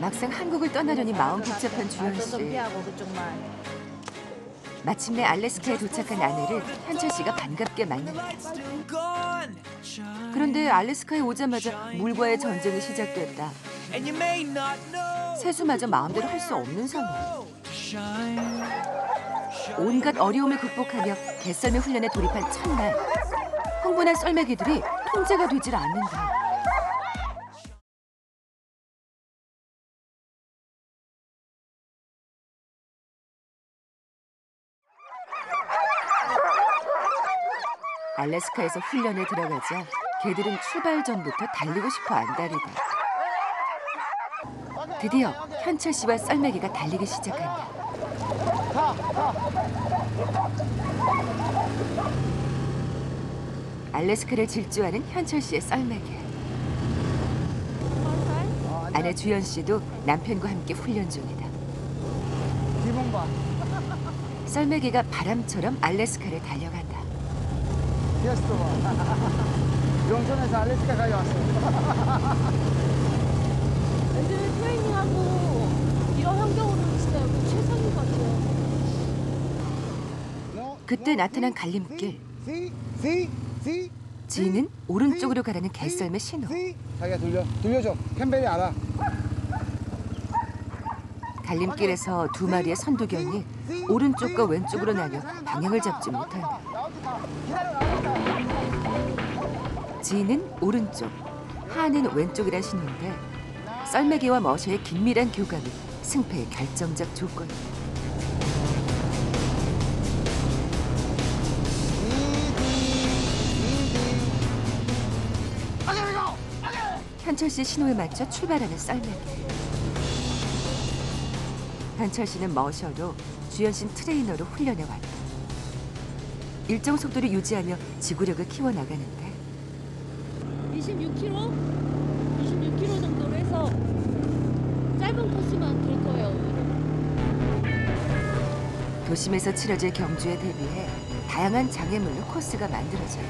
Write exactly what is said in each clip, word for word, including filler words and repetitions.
막상 한국을 떠나려니 마음 복잡한 주현 씨. 마침내 알래스카에 도착한 아내를 현철 씨가 반갑게 맞는다. 그런데 알래스카에 오자마자 물과의 전쟁이 시작됐다. 세수마저 마음대로 할 수 없는 상황. 온갖 어려움을 극복하며 개썰매 훈련에 돌입한 첫날. 흥분한 썰매기들이 통제가 되질 않는다. 알래스카에서 훈련에 들어가자 개들은 출발 전부터 달리고 싶어 안달이다. 드디어 현철 씨와 썰매기가 달리기 시작한다. 알래스카를 질주하는 현철 씨의 썰매기. 아내 주연 씨도 남편과 함께 훈련 중이다. 썰매기가 바람처럼 알래스카를 달려간다. 용천에서 알래스카 가져왔어요. 애들이 트레이닝하고 이런 환경으로는 진짜 최선인 것 같아요. 그때 나타난 갈림길. 지는 오른쪽으로 가라는 개썰매 신호. 자기가 돌려, 돌려줘. 캠벨이 알아. 갈림길에서 두 마리의 선두견이 오른쪽과 왼쪽으로 나뉘어 방향을 잡지 못한다. 지는 오른쪽, 하는 왼쪽이란 신호인데 썰매기와 머셔의 긴밀한 교감이 승패의 결정적 조건이다. 현철 씨 신호에 맞춰 출발하는 썰매기. 현철 씨는 머셔로, 주현 씨는 트레이너로 훈련해 왔다. 일정 속도를 유지하며 지구력을 키워나가는데 이십육 킬로미터? 이십육 킬로미터 정도로 해서 짧은 코스만 될 거예요, 오늘은. 도심에서 치러질 경주에 대비해 다양한 장애물로 코스가 만들어져요.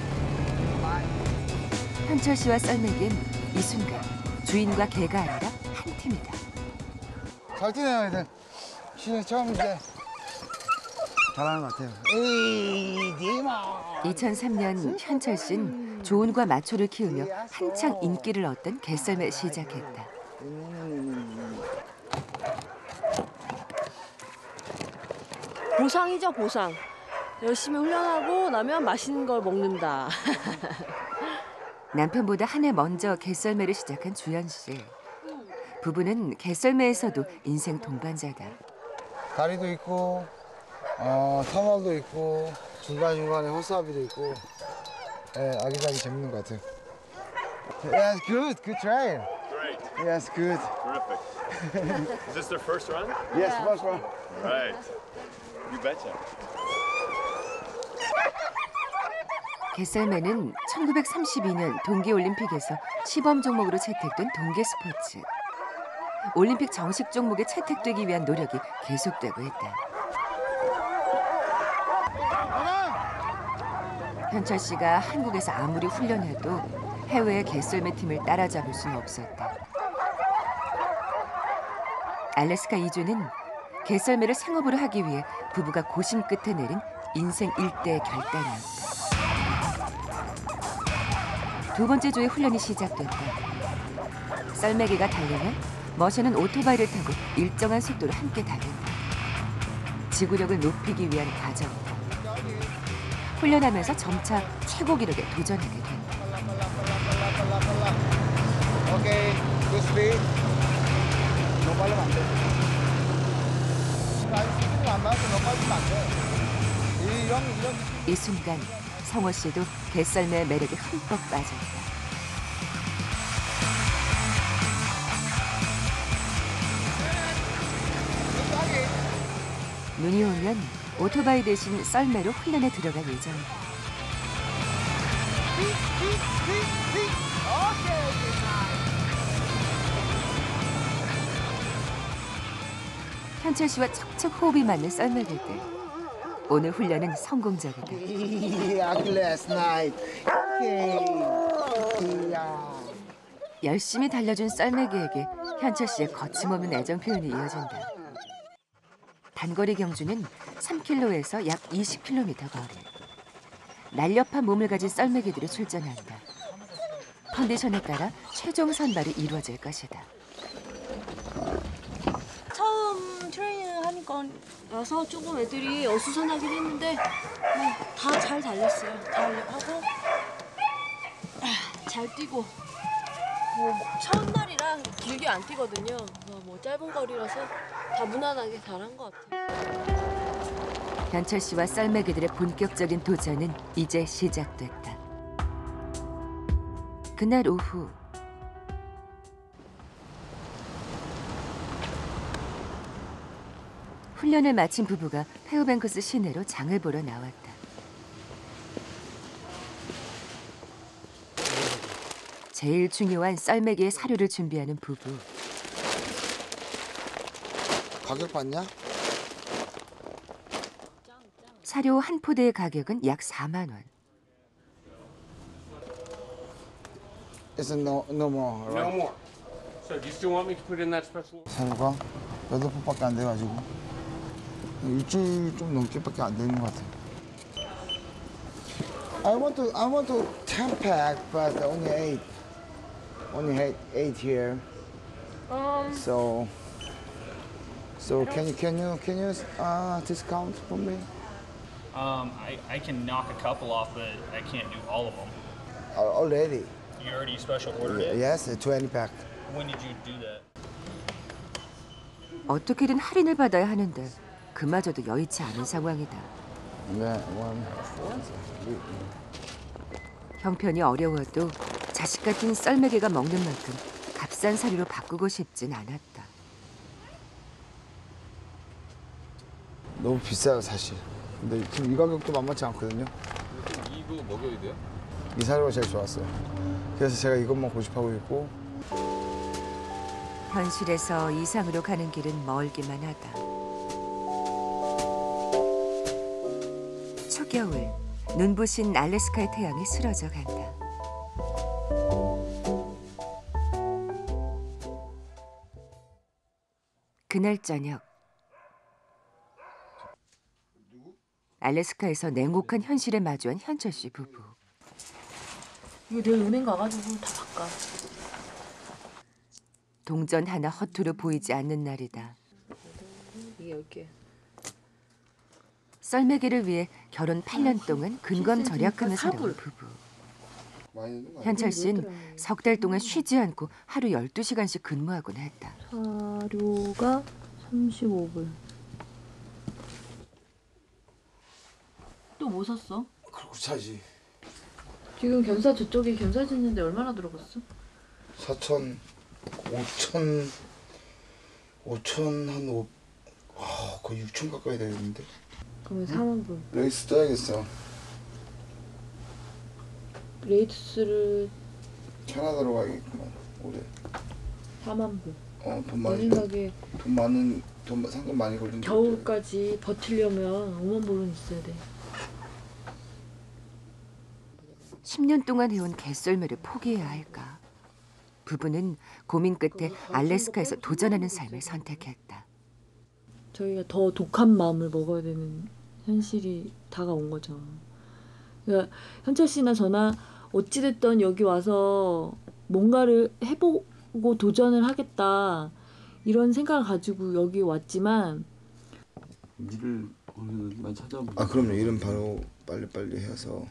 현철 씨와 썰매기는 이 순간 주인과 개가 아니라 한 팀이다. 잘 뛰네요, 애들. 시즌 처음 이제 잘하는 것 같아요. 이천삼 년 현철 씨는 조언과 마초를 키우며 한창 인기를 얻던 개썰매 시작했다. 보상이죠, 보상. 열심히 훈련하고 나면 맛있는 걸 먹는다. 남편보다 한 해 먼저 개썰매를 시작한 주현 씨. 부부는 개썰매에서도 인생 동반자다. 다리도 있고, 어, 터널도 있고, 중간중간에 호수아비도 있고, 예, 아기자기 재밌는 것 같아요. Yes, good, good train. Great. Yes, good. Terrific. Is this their first run? Yes, first run. Right. You betcha. 개썰매는 천구백삼십이 년 동계올림픽에서 시범 종목으로 채택된 동계 스포츠. 올림픽 정식 종목에 채택되기 위한 노력이 계속되고 있다. 현철 씨가 한국에서 아무리 훈련해도 해외의 개썰매 팀을 따라잡을 수는 없었다. 알래스카 이주는 개썰매를 생업으로 하기 위해 부부가 고심 끝에 내린 인생 일대의 결단이었다. 두 번째 주에 훈련이 시작됐다. 썰매기가 달려면 머셔는 오토바이를 타고 일정한 속도로 함께 달린다. 지구력을 높이기 위한 과정이다. 훈련하면서 점차 최고 기록에 도전하게 된다. 오케이, 굿 스피드. 너무 빨리면 안 돼. 아직 스피드 안 나와서 너무 빨리면 안 돼. 이런, 이런... 이 순간 성호 씨도 개썰매의 매력에 흠뻑 빠졌다. 눈이 오면 오토바이 대신 썰매로 훈련에 들어갈 예정이다. 현철 씨와 척척 호흡이 맞는 썰매길 때 오늘 훈련은 성공적이다. 열심히 달려준 썰매기에게 현철 씨의 거침없는 애정 표현이 이어진다. 단거리 경주는 삼 킬로미터에서 약 이십 킬로미터 거리. 날렵한 몸을 가진 썰매기들이 출전한다. 컨디션에 따라 최종 선발이 이루어질 것이다. 처음 트레이닝을 하니까 여서 조금 애들이 어수선하긴 했는데 뭐 다 잘 달렸어요. 잘 하고 잘 뛰고 뭐 처음 날이라 길게 안 뛰거든요. 뭐 짧은 거리라서 다 무난하게 잘한 것 같아요. 현철 씨와 썰매기들의 본격적인 도전은 이제 시작됐다. 그날 오후 훈련을 마친 부부가 페어뱅크스 시내로 장을 보러 나왔다. 제일 중요한 썰매기의 사료를 준비하는 부부. 가격 봤냐? 사료 한 포대의 가격은 약 사만 원. It's no, no more. Right? No more. So do you still want me to put in that special? 사료가 여덟 포밖에 안 돼가지고 일주일 좀 넘게밖에 안 되는 것 같아요. I want to, I want to ten pack, but only eight. Only eight, eight here. Um. So, so can you, can you, can you uh, discount for me? Um, I, I can knock a couple off, but I can't do all of them. Already. You already special ordered it? Yes, twenty pack. When did you do that? 어떻게든 할인을 받아야 하는데 그마저도 여의치 않은 상황이다. 형편이 어려워도 자식 같은 썰매개가 먹는 만큼 값싼 사료로 바꾸고 싶진 않았다. 너무 비싸요 사실. 근데 지금 이 가격도 만만치 않거든요. 이거 먹여야 돼요? 이 사료가 제일 좋았어요. 그래서 제가 이것만 고집하고 있고. 현실에서 이상으로 가는 길은 멀기만 하다. 초겨울, 눈부신 알래스카의 태양이 쓰러져 간다. 그날 저녁, 알래스카에서 냉혹한 현실에 마주한 현철 씨 부부. 이거 내일 은행 가가지고 다 바꿔. 동전 하나 허투루 보이지 않는 날이다. 이게 열 개. 썰매기를 위해 결혼 팔 년 동안 근검 절약하며 살아온 부부. 현철 씨는 석 달 동안 쉬지 않고 하루 열두 시간씩 근무하곤 했다. 사료가 삼십오 불. 또 뭐 샀어? 그렇고 차지. 지금 견사 저쪽에 견사 짓는데 얼마나 들어갔어? 사천, 오천, 오천 한 오, 아 거의 육천 가까이 되는데. 그러면 사만 불. 레이스 떠야겠어. 레이스를 캐나다로 가야겠구만. 올해. 사만 불. 어, 돈 많이. 내 생각에 돈 많은 돈 상금 많이 걸린. 겨울까지 버틸려면 오만 불은 있어야 돼. 십 년 동안 해온 갯썰매를 포기해야 할까? 부부는 고민 끝에 알래스카에서 도전하는 삶을 선택했다. 저희가 더 독한 마음을 먹어야 되는 현실이 다가온 거죠. 그러니까 현철 씨나 저나 어찌됐든 여기 와서 뭔가를 해보고 도전을 하겠다 이런 생각을 가지고 여기 왔지만 일을 오늘 많이 찾아보고. 아 그럼요. 일은 바로 빨리빨리 해서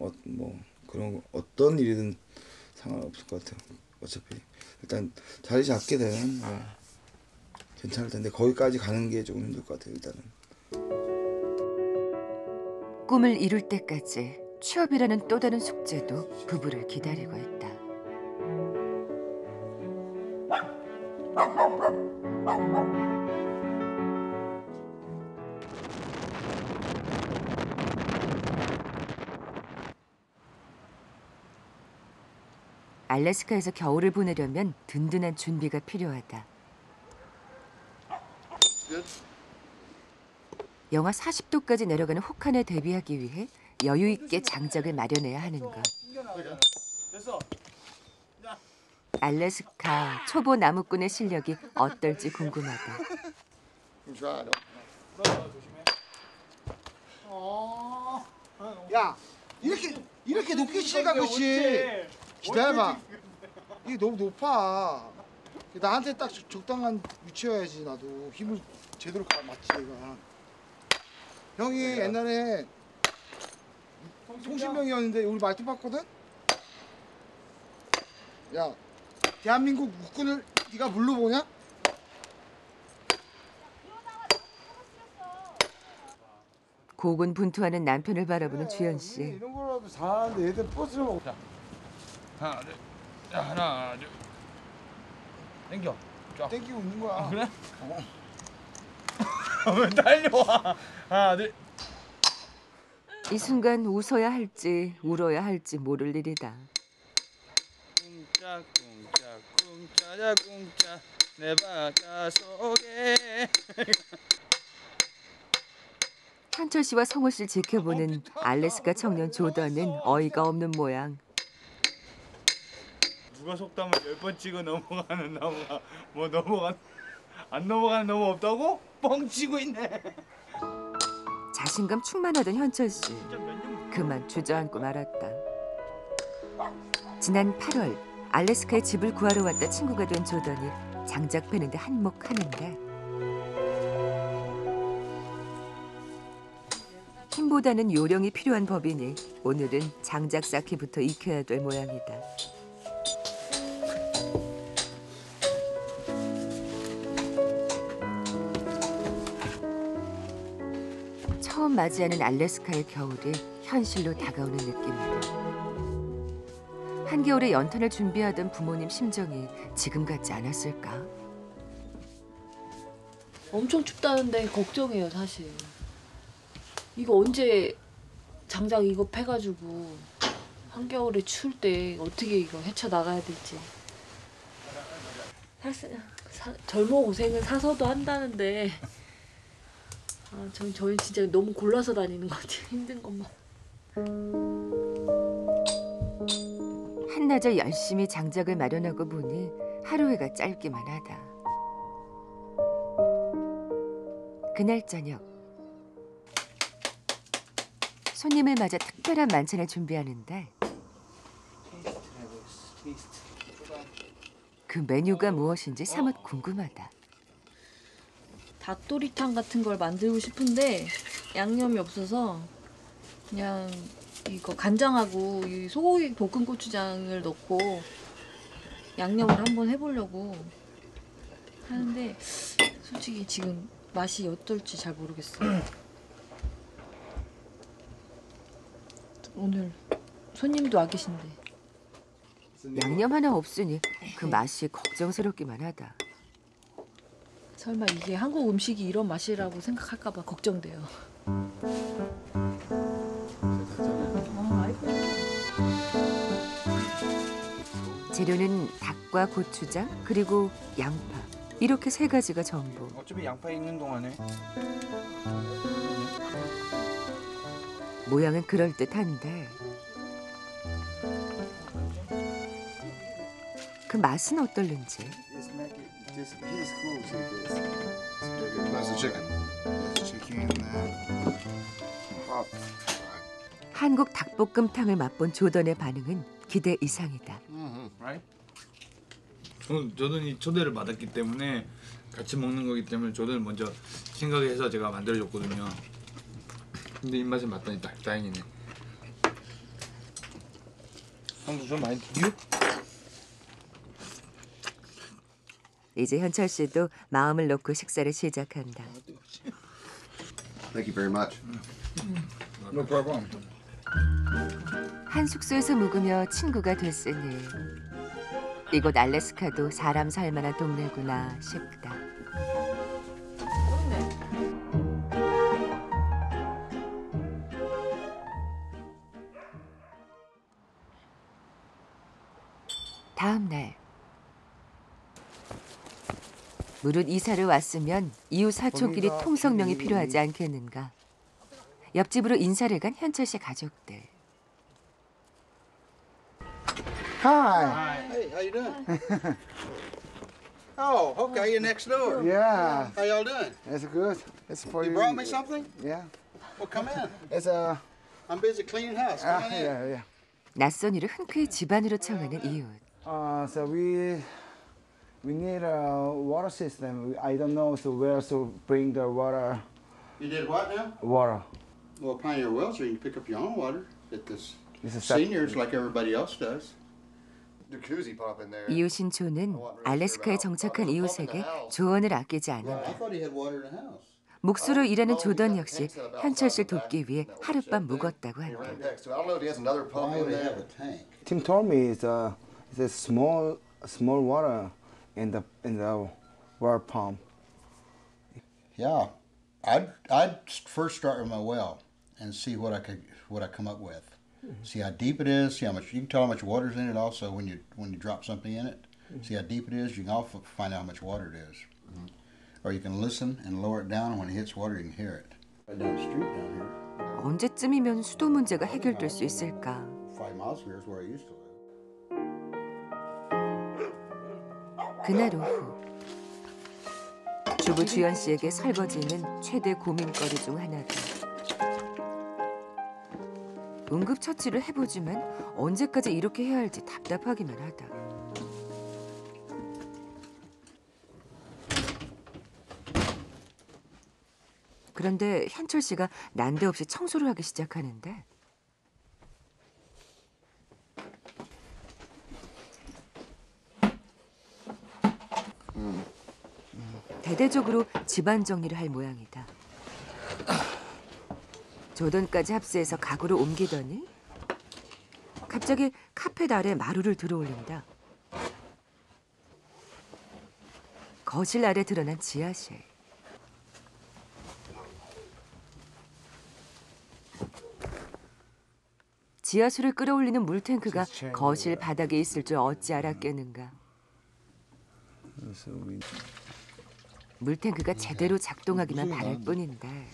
어, 뭐 그런 거, 어떤 일이든 상관없을 것 같아요. 어차피 일단 자리 잡게 되는 거. 괜찮을 텐데 거기까지 가는 게 조금 힘들 것 같아요. 일단은 꿈을 이룰 때까지 취업이라는 또 다른 숙제도 부부를 기다리고 있다. 알래스카에서 겨울을 보내려면 든든한 준비가 필요하다. 영하 사십 도까지 내려가는 혹한에 대비하기 위해 여유 있게 장작을 마련해야 하는 것. 알래스카 초보 나무꾼의 실력이 어떨지 궁금하다. 야, 이렇게 이렇게 높게 치니까 그렇지. 기다려봐. 이게 너무 높아. 나한테 딱 적당한 위치여야지. 나도 힘을 제대로 가 맞지 얘가. 형이 옛날에 통신병이었는데 우리 말투 봤거든? 야, 대한민국 국군을 네가 물로 보냐? 고군분투하는 남편을 바라보는 주현 씨. 이런 거라도 사는데 얘들 버스를 먹자. 하나, 둘, 야, 하나, 둘. 땡겨. 땡기고 웃는 거야. 아, 그래? 어. 왜 달려와? 하나, 둘. 이 순간 웃어야 할지 울어야 할지 모를 일이다. 꿍짜 꿍짜 꿍짜야 꿍짜 내 바다 속에. 현철 씨와 성호 씨를 지켜보는 알래스카 청년 조던은 어이가 없는 모양. 누가 속담을 열 번 찍어 넘어가는 나무가 뭐 넘어간 안 넘어가는 나무 없다고? 뻥치고 있네. 자신감 충만하던 현철 씨 그만 주저앉고 말았다. 지난 팔월 알래스카에 집을 구하러 왔다 친구가 된 조던이 장작 패는데 한몫하는데. 힘보다는 요령이 필요한 법이니 오늘은 장작 쌓기부터 익혀야 될 모양이다. 처음 맞이하는 알래스카의 겨울이 현실로 다가오는 느낌이다. 한겨울에 연탄을 준비하던 부모님 심정이 지금 같지 않았을까? 엄청 춥다는데 걱정이에요, 사실. 이거 언제 장작 이거 패가지고 한겨울에 추울 때 어떻게 이거 헤쳐나가야 될지. 사실 사, 젊어 고생은 사서도 한다는데 아, 저희, 저희 진짜 너무 골라서 다니는 것 같아요. 힘든 것만. 한낮에 열심히 장작을 마련하고 보니 하루해가 짧기만 하다. 그날 저녁. 손님을 맞아 특별한 만찬을 준비하는데 그 메뉴가 무엇인지 사뭇 궁금하다. 닭도리탕 같은 걸 만들고 싶은데 양념이 없어서 그냥 이거 간장하고 이 소고기 볶은 고추장을 넣고 양념을 한번 해보려고 하는데 솔직히 지금 맛이 어떨지 잘 모르겠어요. 오늘 손님도 와 계신데. 양념 하나 없으니 그 맛이 걱정스럽기만 하다. 설마 이게 한국 음식이 이런 맛이라고 생각할까 봐 걱정돼요. 재료는 닭과 고추장 그리고 양파. 이렇게 세 가지가 전부. 어차피 양파 익는 동안에. 모양은 그럴듯한데 그 맛은 어떨는지. 한국 닭볶음탕을 맛본 조던의 반응은 기대 이상이다. 저는 조던이 초대를 받았기 때문에 같이 먹는 거기 때문에 조던을 먼저 생각해서 제가 만들어줬거든요. 근데 입맛에 맞다니 딱 다행이네. 형도 좀 많이 드세요? 이제 현철 씨도 마음을 놓고 식사를 시작한다. Thank you very much. No problem. 한 숙소에서 묵으며 친구가 됐으니 이곳 알래스카도 사람 살만한 동네구나 싶다. 다음 날 무릇 이사를 왔으면 이웃 사촌끼리 통성명이 필요하지 않겠는가. 옆집으로 인사를 간 현철 씨 가족들. Hi. Hey, how you doing? Oh, okay, you're next door. Yeah. How y'all doing? That's good. That's for you. You brought me something? Yeah. Well, come in. It's a. I'm busy cleaning house. Come on in. Yeah, yeah. 낯선 일을 흔쾌히 집안으로 청하는 이웃. Uh, so we we need a water system. I don't know so where to bring the water. You did what now? Water. Well, Pioneer Wells, so you can pick up your own water at this. Seniors like everybody else does. 이웃 신초는 알래스카에 정착한 이웃에게 조언을 아끼지 않는다. 목수로 일하는 조던 역시 현철 씨를 돕기 위해 하룻밤 묵었다고 한다. Tim told me it's a it's a small small water in the in the water pump. Yeah, I'd I'd first start with my well and see what I could what I come up with. See how deep it is. See how much you can tell how much water's in it. Also, when you when you drop something in it, see how deep it is. You can also find out how much water it is. Mm-hmm. Or you can listen and lower it down. When it hits water, you can hear it. Right down the street down here. 언제쯤이면 수도 문제가 해결될 수 있을까? Five miles here is where I used to live. 그날 오후 주부 주연 씨에게 설거지는 최대 고민거리 중 하나다. 응급처치를 해보지만 언제까지 이렇게 해야 할지 답답하기만 하다. 그런데 현철 씨가 난데없이 청소를 하기 시작하는데 대대적으로 집안 정리를 할 모양이다. 조던까지 합세해서 가구를 옮기더니 갑자기 카펫 아래 마루를 들어올린다. 거실 아래 드러난 지하실. 지하수를 끌어올리는 물탱크가 거실 바닥에 있을 줄 어찌 알았겠는가. 물탱크가 제대로 작동하기만 바랄 뿐인데.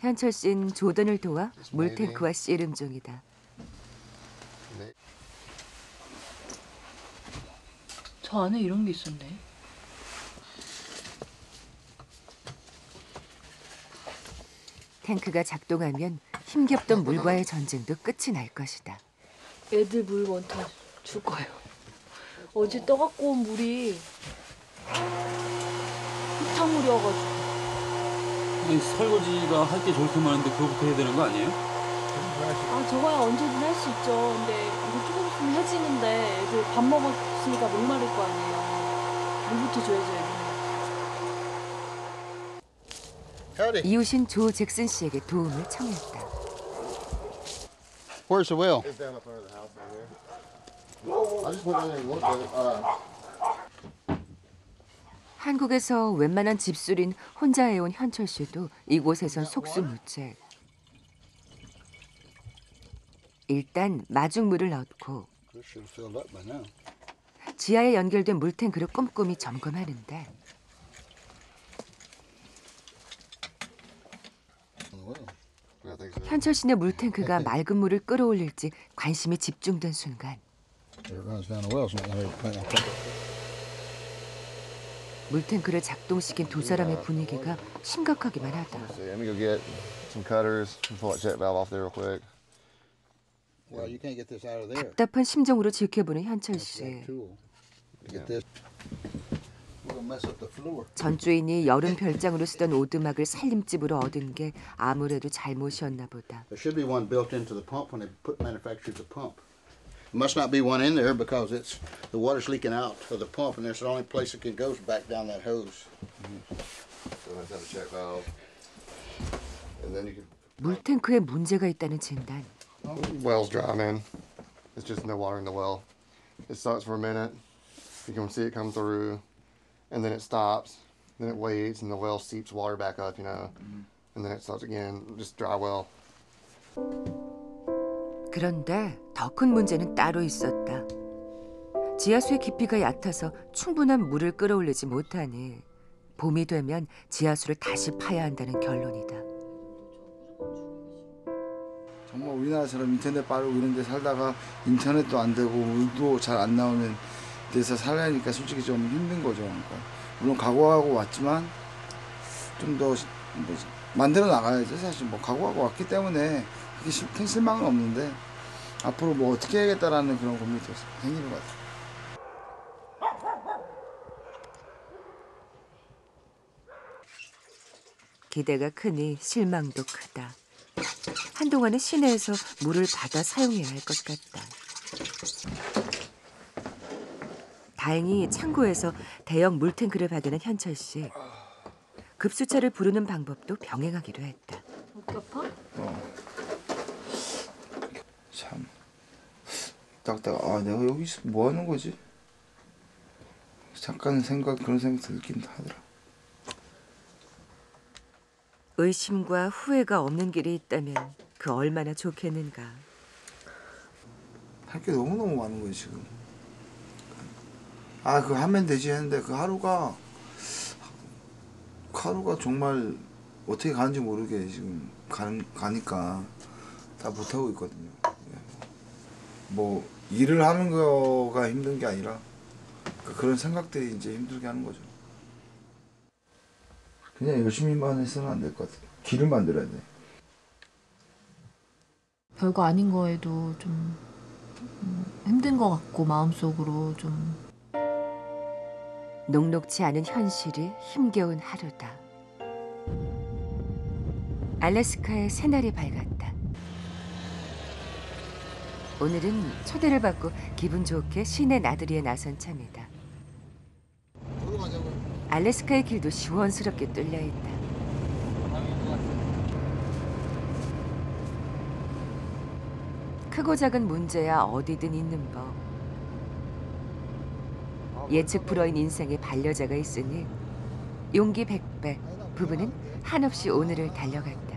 현철 씨는 조던을 도와 물탱크와 씨름 중이다. 저 안에 이런 게 있었네. 탱크가 작동하면 힘겹던 물과의 전쟁도 끝이 날 것이다. 애들 물 원터 줄 거예요. 어제 떠갖고 온 물이 흙탕물이어가지고. 설거지가 할 게 저렇게 많은데 그거부터 해야 되는 거 아니에요? 아, 저거야 언제든 할 수 있죠. 근데 이거 조금 있으면 해지는데 애들 밥 먹었으니까 못 마를 거 아니에요. 물부터 줘야죠, 애들. 이웃인 조 잭슨 씨에게 도움을 청했다. Where's the well? 한국에서 웬만한 집술인 혼자 해온 현철 씨도 이곳에선 속수무책. 일단 마중물을 넣고 지하에 연결된 물탱크를 꼼꼼히 점검하는데 현철 씨네 물탱크가 맑은 물을 끌어올릴지 관심이 집중된 순간 물탱크를 작동시킨 두 사람의 분위기가 심각하기만 하다. 답답한 심정으로 지켜보는 현철 씨. 전주인이 여름 별장으로 쓰던 오두막을 살림집으로 얻은 게 아무래도 잘못이었나 보다. There must not be one in there because it's the water's leaking out of the pump, and that's the only place it can go is back down that hose. So let's have a check valve, and then you can. 물탱크에 문제가 있다는 진단. Well's dry, man. It's just no water in the well. It sucks for a minute. You can see it come through, and then it stops. Then it waits, and the well seeps water back up, you know, and then it stops again. Just dry well. 그런데 더 큰 문제는 따로 있었다. 지하수의 깊이가 얕아서 충분한 물을 끌어올리지 못하니 봄이 되면 지하수를 다시 파야 한다는 결론이다. 정말 우리나라처럼 인터넷 빠르고 이런 데 살다가 인터넷도 안 되고 물도 잘 안 나오는 데서 살려니까 솔직히 좀 힘든 거죠. 그러니까 물론 각오하고 왔지만 좀 더 뭐 만들어 나가야죠. 사실 뭐 각오하고 왔기 때문에 그렇게 큰 실망은 없는데 앞으로 뭐 어떻게 해야겠다라는 그런 고민이 생기는 것 같아요. 기대가 크니 실망도 크다. 한동안은 시내에서 물을 받아 사용해야 할 것 같다. 다행히 창고에서 대형 물탱크를 발견한 현철 씨. 급수차를 부르는 방법도 병행하기로 했다. 아파? 어. 참 딱딱. 아 내가 여기서 뭐 하는 거지? 잠깐 생각 그런 생각 들긴 하더라. 의심과 후회가 없는 길이 있다면 그 얼마나 좋겠는가. 할 게 너무너무 많은 거예요 지금. 아 그거 하면 되지 했는데 그 하루가 하루가 정말 어떻게 가는지 모르게 지금 가는, 가니까 다 못하고 있거든요. 뭐 일을 하는 거가 힘든 게 아니라 그런 생각들이 이제 힘들게 하는 거죠. 그냥 열심히만 해서는 안 될 것 같아요. 길을 만들어야 돼. 별거 아닌 거에도 좀 힘든 것 같고 마음속으로 좀. 녹록지 않은 현실이 힘겨운 하루다. 알래스카의 새날이 밝았다. 오늘은 초대를 받고 기분 좋게 시내 나들이에 나선 참이다. 알래스카의 길도 시원스럽게 뚫려 있다. 크고 작은 문제야 어디든 있는 법. 예측 불허인 인생의 반려자가 있으니 용기 백배, 부부는 한없이 오늘을 달려갔다.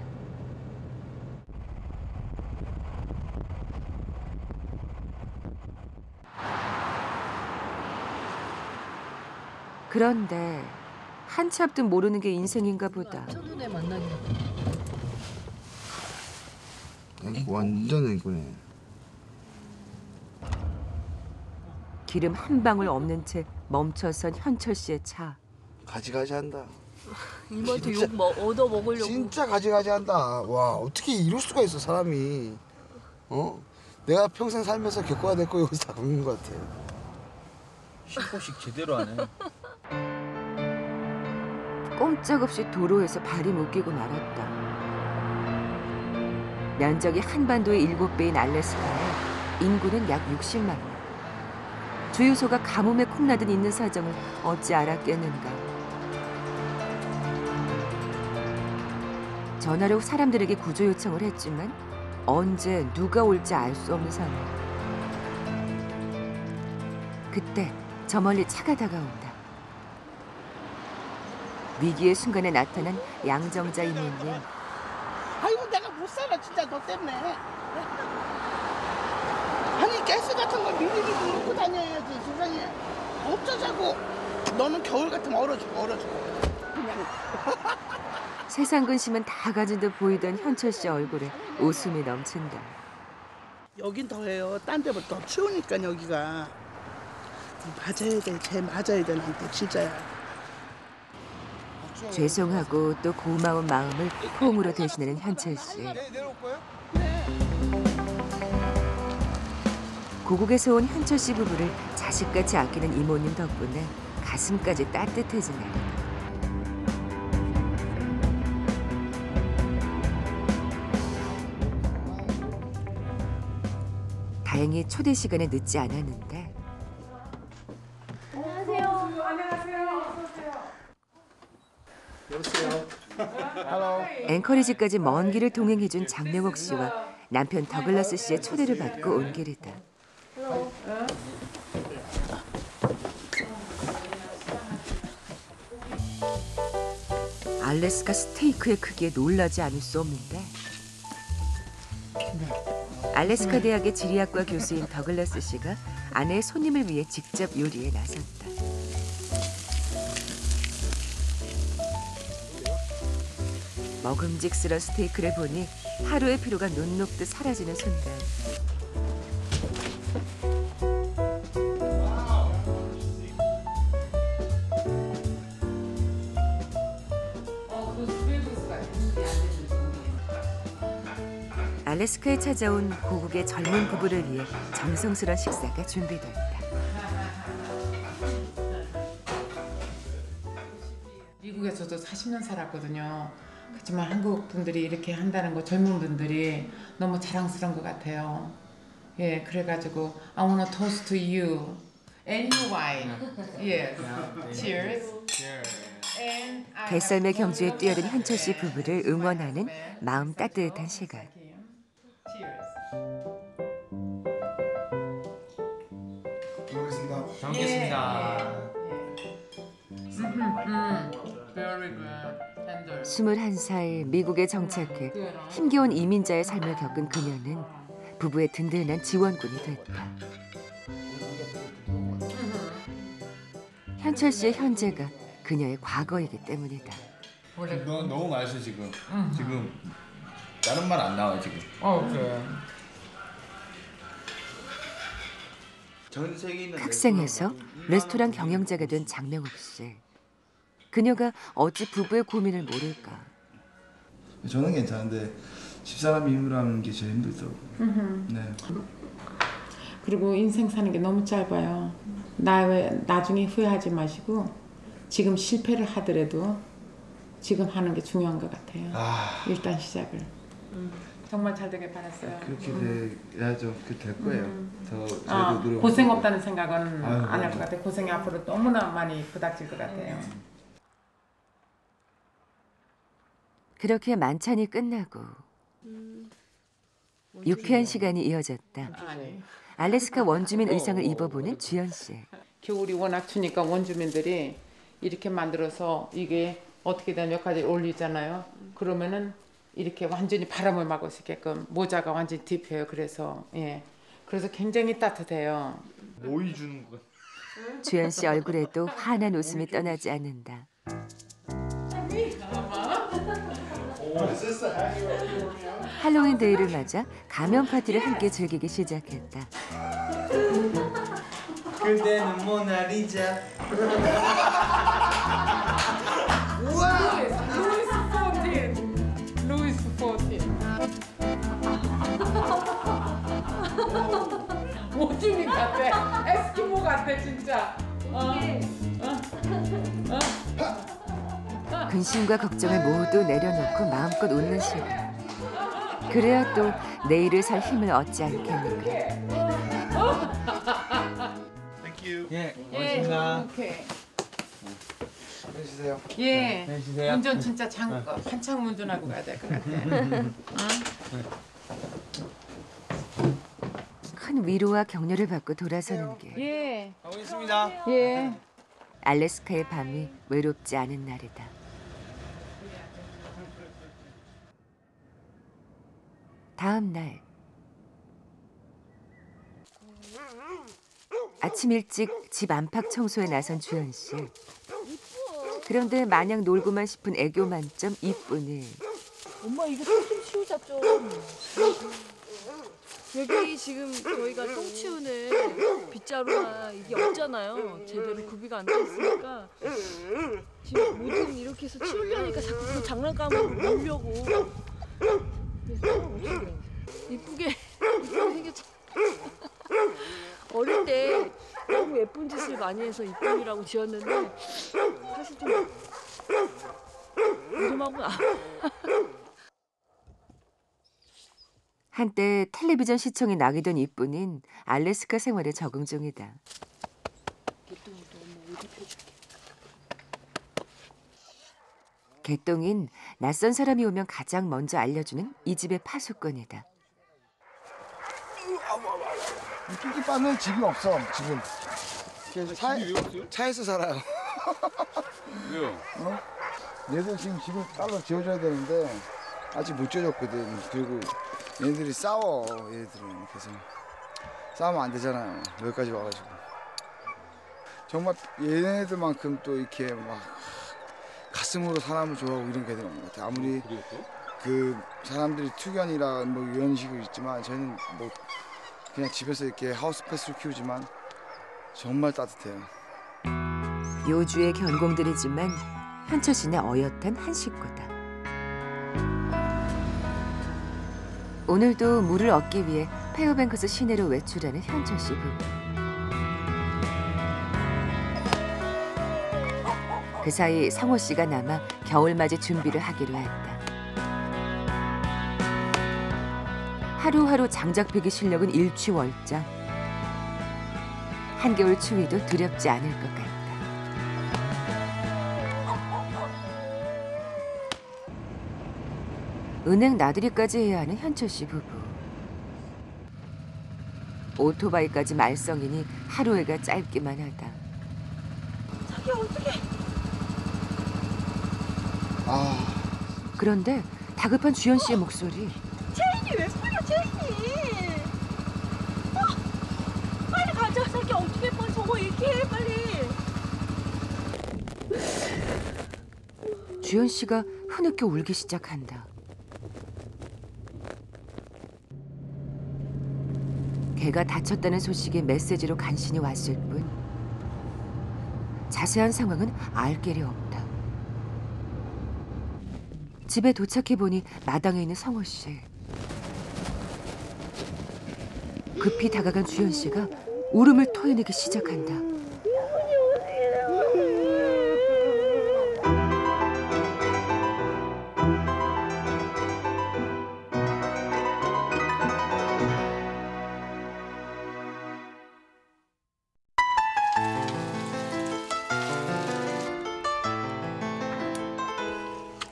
그런데 한치 앞도 모르는 게 인생인가 보다. 첫눈에 만나게. 완전 애구네. 기름 한 방울 없는 채 멈춰선 현철 씨의 차. 가지가지 한다. 이모한테 욕 얻어 먹으려고. 진짜 가지가지 한다. 와 어떻게 이럴 수가 있어 사람이. 어? 내가 평생 살면서 겪어야 될 거 여기서 다 겪는 것 같아. 십 호씩 제대로 안 해. 꼼짝없이 도로에서 발이 묶이고 말았다. 면적이 한반도의 일곱 배인 알래스카에 인구는 약 육십만 명. 주유소가 가뭄에 콩나듯 있는 사정을 어찌 알았겠는가. 전화로 사람들에게 구조 요청을 했지만 언제 누가 올지 알 수 없는 상황. 그때 저 멀리 차가 다가온다. 위기의 순간에 나타난 양정자 이모님. 아이고 내가 못 살아 진짜 너 때문에. 아니 가스 같은 거 미리미리 넣고 다녀야지 세상에. 어쩌자고. 너는 겨울 같으면 얼어주고 얼어주고. 그냥. 세상 근심은 다 가진 듯 보이던 현철 씨 얼굴에 웃음이 넘친다. 여긴 더해요. 딴 데보다 더 추우니까 여기가. 맞아야 돼. 쟤 맞아야 돼 나한테 진짜야. 죄송하고 또 고마운 마음을 포옹으로 대신하는 현철 씨. 고국에서 온 현철 씨 부부를 자식같이 아끼는 이모님 덕분에 가슴까지 따뜻해진 날이다. 다행히 초대 시간에 늦지 않았는데. 앵커리지까지 먼 길을 동행해준 장명옥 씨와 남편 더글라스 씨의 초대를 받고 온 길이다. 알래스카 스테이크의 크기에 놀라지 않을 수 없는데 알래스카 대학의 지리학과 교수인 더글라스 씨가 아내 손님을 위해 직접 요리에 나섰다. 먹음직스러운 스테이크를 보니 하루의 피로가 눈 녹듯 사라지는 순간. 알래스카에 찾아온 고국의 젊은 부부를 위해 정성스러운 식사가 준비되어 있다. 미국에서도 사십 년 살았거든요. 그렇지만 한국 분들이 이렇게 한다는 거, 젊은 분들이 너무 자랑스러운 것 같아요. 예, 그래가지고 I wanna toast to you and your wine. Yes. Cheers. 뱃살매 경주에 뛰어든 현철 씨 부부를 응원하는 마음 따뜻한 시간. 잘 먹겠습니다. 스물한 살 미국에 정착해 힘겨운 이민자의 삶을 겪은 그녀는 부부의 든든한 지원군이 됐다. 현철 씨의 현재가 그녀의 과거이기 때문이다. 이거 너무 맛있어 지금. 지금 다른 말 안 나와 지금. 어 그래. 학생에서 레스토랑 경영자가 된 장명옥 씨. 그녀가 어찌 부부의 고민을 모를까. 저는 괜찮은데 집사람이 힘으로 하는 게 제일 힘들더라고요. 네. 그리고 인생 사는 게 너무 짧아요. 나 나중에 후회하지 마시고 지금 실패를 하더라도 지금 하는 게 중요한 것 같아요. 아... 일단 시작을. 음. 정말 잘 되길 바랐어요. 그렇게 음. 돼야죠. 그렇게 될 거예요. 음. 더 저희도 아, 노력. 고생 없다는 생각은 안 할 것 같아요. 고생이 앞으로 너무나 많이 부닥칠 것 같아요. 음. 그렇게 만찬이 끝나고 음. 유쾌한 시간이 이어졌다. 아, 네. 알래스카 원주민 의상을 입어보는 주연 씨. 겨울이 워낙 추니까 원주민들이 이렇게 만들어서 이게 어떻게 되면 몇 가지 올리잖아요. 그러면은 이렇게 완전히 바람을 막을 수 있게끔 모자가 완전히 딥해요. 그래서 예, 그래서 굉장히 따뜻해요. 모이 주는 거. 주연 씨 얼굴에도 환한 웃음이 떠나지 않는다. 할로윈 데이를 맞아 가면 파티를 함께 즐기기 시작했다. 그대는 모나리자. 우와! 루이스 포틴! 루이스 포틴! 모주민 같아. 에스키모 같아 진짜. 어. 어. 어. 근심과 걱정을 모두 내려놓고 마음껏 웃는 시간. 그래야 또 내일을 살 힘을 얻지 않겠는가. 예, 고맙습니다. 예, 안녕하세요. 예, 안녕하세요. 운전 진짜 장, 어. 한참 운전하고 가야 될 것 같아요. 응? 큰 위로와 격려를 받고 돌아서는 게. 예, 가고 있습니다. 예. 알래스카의 밤이 외롭지 않은 날이다. 다음 날. 아침 일찍 집 안팎 청소에 나선 주현 씨. 그런데 마냥 놀고만 싶은 애교 만점 이쁜이. 엄마 이거 똥 좀 치우자 좀. 여기 지금 저희가 똥 치우는 빗자루나 이게 없잖아요. 제대로 구비가 안 돼 있으니까 지금 뭐든 이렇게 해서 치우려니까 자꾸 그 장난감을 놀려고. 그래서 이쁘게 이쁘게 생겼죠. 어릴 때 너무 예쁜 짓을 많이 해서 이쁜이라고 지었는데 사실 좀 무덤하구나. 한때 텔레비전 시청이 낙이던 이쁜인 알래스카 생활에 적응 중이다. 개똥이도 엄마 옷 입혀줄게. 개똥인 낯선 사람이 오면 가장 먼저 알려주는 이 집의 파수꾼이다. 토끼빠는 집이 없어 지금. 그래서 차, 차에서 살아요. 왜요? 어? 얘들 지금 집을 따로 지어줘야 되는데 아직 못 지어줬거든. 그리고 얘들이 싸워. 얘들은 그래서 싸우면 안 되잖아요. 여기까지 와가지고. 정말 얘네들만큼 또 이렇게 막 가슴으로 사람을 좋아하고 이런 게 되는 것 같아요. 아무리 그 사람들이 투견이라 뭐 이런 식으로 있지만 저희는 뭐 그냥 집에서 이렇게 하우스패스로 키우지만 정말 따뜻해요. 요주의 견공들이지만 현철 씨네 어엿한 한 식구다. 오늘도 물을 얻기 위해 페어뱅크스 시내로 외출하는 현철 씨 부부. 그 사이 상호 씨가 남아 겨울맞이 준비를 하기로 했다. 하루하루 장작배기 실력은 일취월장. 한겨울 추위도 두렵지 않을 것 같다. 은행 나들이까지 해야 하는 현철 씨 부부. 오토바이까지 말썽이니 하루해가 짧기만 하다. 자기야, 어떡해. 아. 그런데 다급한 주연 씨의 어? 목소리. 체인이 왜 풀려, 체인이. 어? 빨리 가자, 자기야. 어떻게 빨리 저거 얘기해, 빨리. 주연 씨가 흐느껴 울기 시작한다. 개가 다쳤다는 소식이 메시지로 간신히 왔을 뿐 자세한 상황은 알 길이 없다. 집에 도착해 보니 마당에 있는 성호 씨. 급히 다가간 주연 씨가 울음을 토해내기 시작한다.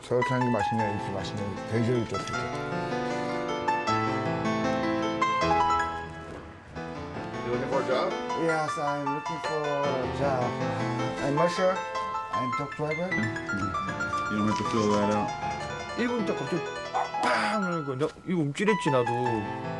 저렇게 하는 게 맛있냐, 이렇게 맛있는 게 돼지를 쫓을게. You looking for a job? Yes, I'm looking for a job. I'm Musher. I'm truck driver. You don't have to fill that out. 일곱 딱 갑자기 빵! 이거 움찔했지, 나도.